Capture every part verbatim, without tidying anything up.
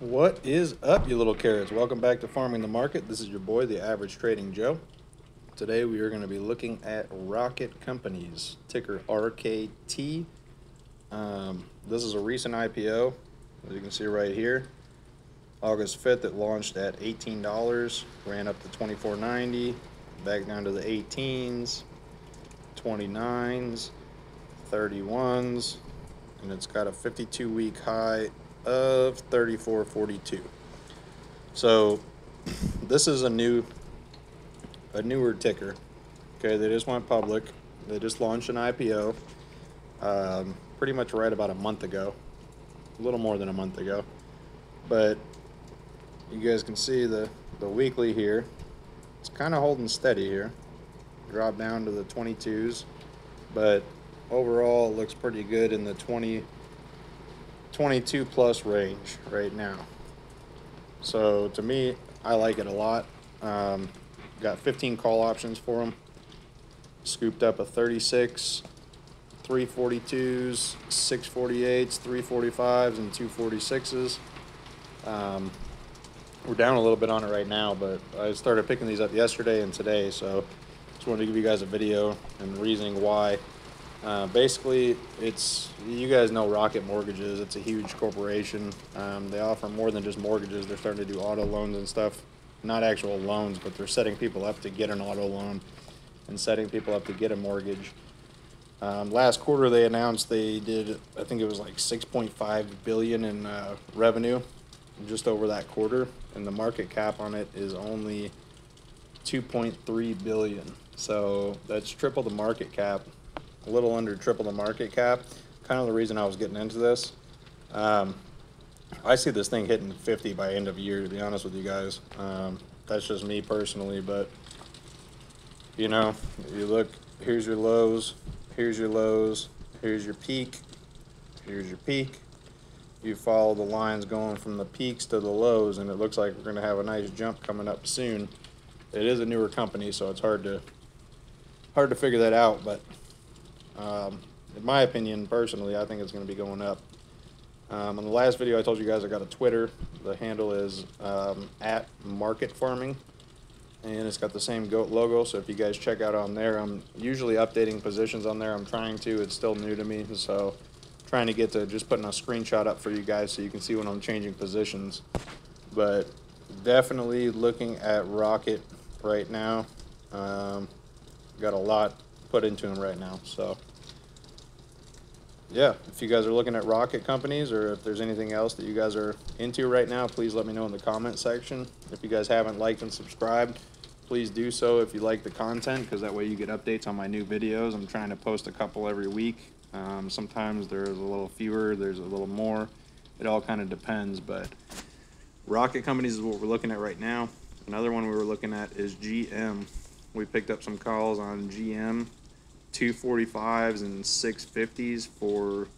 What is up, you little carrots? Welcome back to Farming the Market. This is your boy, the Average Trading Joe. Today we are going to be looking at Rocket Companies, ticker R K T. Um, this is a recent I P O, as you can see right here, August fifth. It launched at eighteen dollars, ran up to twenty-four ninety, back down to the eighteens, twenty-nines, thirty-ones, and it's got a fifty-two week high of thirty-four forty-two. So this is a new a newer ticker. Okay, they just went public. They just launched an I P O um, pretty much right about a month ago, a little more than a month ago. But you guys can see the the weekly here, it's kind of holding steady here, dropped down to the twenty-twos, but overall it looks pretty good in the twenty twenty-two plus range right now. So to me, I like it a lot. Um, got fifteen call options for them. Scooped up a thirty-six, three forty-twos, six forty-eights, three forty-fives, and two forty-sixes. Um, we're down a little bit on it right now, but I started picking these up yesterday and today, so just wanted to give you guys a video and the reasoning why. Uh, basically, it's, you guys know Rocket Mortgages. It's a huge corporation. Um, they offer more than just mortgages. They're starting to do auto loans and stuff. Not actual loans, but they're setting people up to get an auto loan and setting people up to get a mortgage. Um, last quarter, they announced they did, I think it was like six point five billion dollars in uh, revenue just over that quarter. And the market cap on it is only two point three billion dollars. So that's triple the market cap. A little under triple the market cap. Kind of the reason I was getting into this. Um, I see this thing hitting fifty by end of year, to be honest with you guys. Um, that's just me personally, but you know, you look, here's your lows, here's your lows, here's your peak, here's your peak. You follow the lines going from the peaks to the lows, and it looks like we're going to have a nice jump coming up soon. It is a newer company, so it's hard to, hard to figure that out, but Um, in my opinion, personally, I think it's going to be going up. Um, in the last video, I told you guys I got a Twitter. The handle is um, at Market Farming, and it's got the same goat logo. So if you guys check out on there, I'm usually updating positions on there. I'm trying to. It's still new to me, so trying to get to just putting a screenshot up for you guys so you can see when I'm changing positions. But definitely looking at Rocket right now. Um, got a lot put into them right now, so yeah, if you guys are looking at Rocket Companies, or if there's anything else that you guys are into right now, please let me know in the comment section. If you guys haven't liked and subscribed, please do so if you like the content, because that way you get updates on my new videos. I'm trying to post a couple every week. Um, sometimes there's a little fewer, there's a little more. It all kind of depends, but Rocket Companies is what we're looking at right now. Another one we were looking at is G M. We picked up some calls on G M, two forty-fives and six fifties for,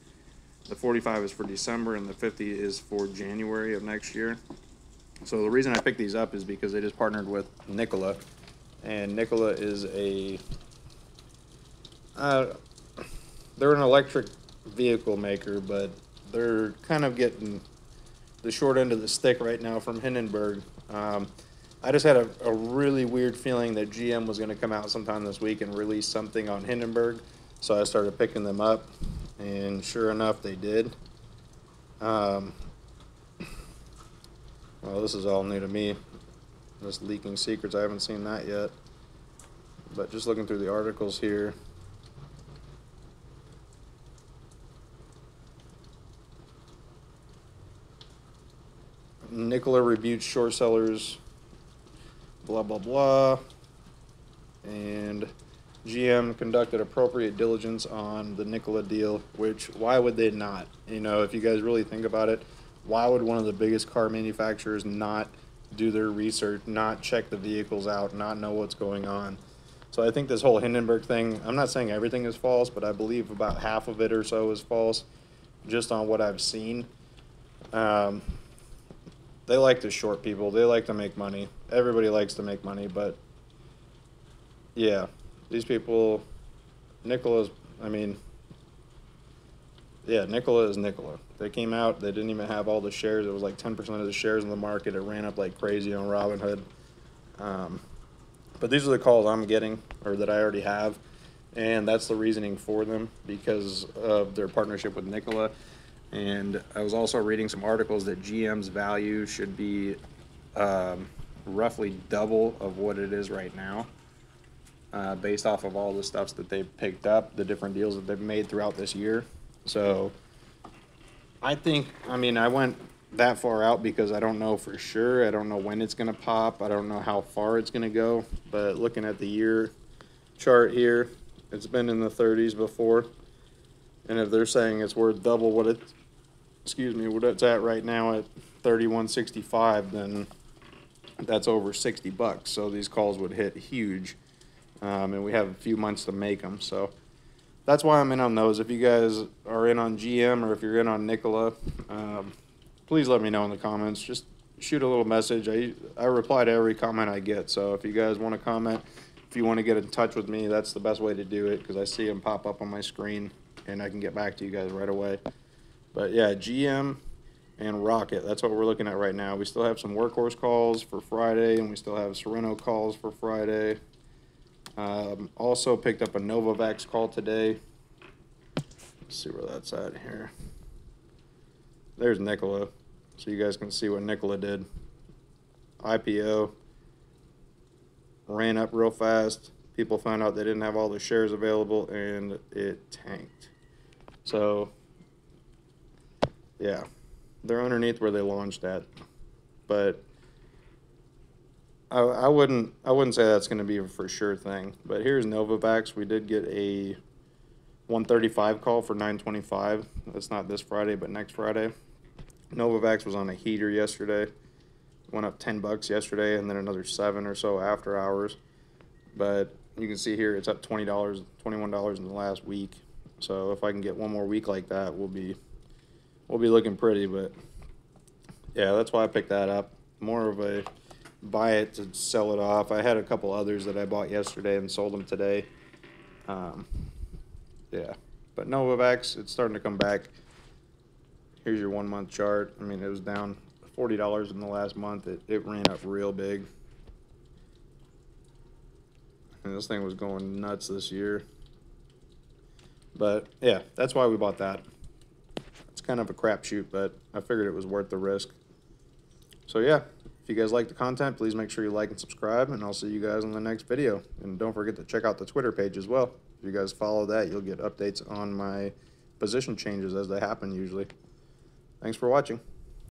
the forty-five is for December and the fifty is for January of next year. So the reason I picked these up is because they just partnered with Nikola, and Nikola is a, uh, they're an electric vehicle maker, but they're kind of getting the short end of the stick right now from Hindenburg. Um, I just had a, a really weird feeling that G M was going to come out sometime this week and release something on Hindenburg, so I started picking them up, and sure enough, they did. Um, well, this is all new to me, this leaking secrets. I haven't seen that yet, but just looking through the articles here, Nikola rebukes short sellers, blah, blah, blah, and G M conducted appropriate diligence on the Nikola deal, which, why would they not? You know, if you guys really think about it, why would one of the biggest car manufacturers not do their research, not check the vehicles out, not know what's going on? So I think this whole Hindenburg thing, I'm not saying everything is false, but I believe about half of it or so is false, just on what I've seen. Um, They like to short people. They like to make money. Everybody likes to make money, but yeah, these people, Nikola's, I mean, yeah, Nikola is Nikola. They came out, they didn't even have all the shares. It was like ten percent of the shares in the market. It ran up like crazy on Robinhood. Um, but these are the calls I'm getting, or that I already have, and that's the reasoning for them, because of their partnership with Nikola. And I was also reading some articles that G M's value should be um, roughly double of what it is right now, uh, based off of all the stuffs that they've picked up, the different deals that they've made throughout this year. So I think, I mean, I went that far out because I don't know for sure. I don't know when it's going to pop. I don't know how far it's going to go. But looking at the year chart here, it's been in the thirties before. And if they're saying it's worth double what it's, excuse me, what it's at right now at thirty-one sixty-five, then that's over sixty bucks. So these calls would hit huge. Um, and we have a few months to make them. So that's why I'm in on those. If you guys are in on G M, or if you're in on Nikola, um, please let me know in the comments. Just shoot a little message. I, I reply to every comment I get. So if you guys want to comment, if you want to get in touch with me, that's the best way to do it, because I see them pop up on my screen and I can get back to you guys right away. But yeah, G M and Rocket, that's what we're looking at right now. We still have some Workhorse calls for Friday, and we still have Sorrento calls for Friday. Um, also picked up a Novavax call today. Let's see where that's at here. There's Nikola, so you guys can see what Nikola did. I P O, ran up real fast. People found out they didn't have all the shares available, and it tanked. So yeah, they're underneath where they launched at, but I, I wouldn't I wouldn't say that's going to be a for sure thing. But here's Novavax. We did get a one thirty-five call for nine twenty-five. That's not this Friday, but next Friday. Novavax was on a heater yesterday. Went up ten bucks yesterday, and then another seven or so after hours. But you can see here it's up twenty dollars, twenty-one dollars in the last week. So if I can get one more week like that, we'll be we'll be looking pretty. But yeah, that's why I picked that up. More of a buy it to sell it off. I had a couple others that I bought yesterday and sold them today. Um, yeah, but Novavax, it's starting to come back. Here's your one-month chart. I mean, it was down forty dollars in the last month. It, it ran up real big. And this thing was going nuts this year. But yeah, that's why we bought that. It's kind of a crapshoot, but I figured it was worth the risk. So yeah, if you guys like the content, please make sure you like and subscribe, and I'll see you guys in the next video. And don't forget to check out the Twitter page as well. If you guys follow that, you'll get updates on my position changes as they happen usually. Thanks for watching.